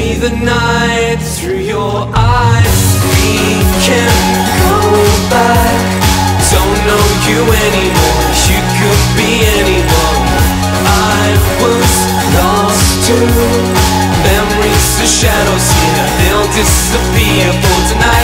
me the night through your eyes. We can't go back. Don't know you anymore. You could be anyone. I was lost too. Memories are shadows here. They'll disappear for tonight.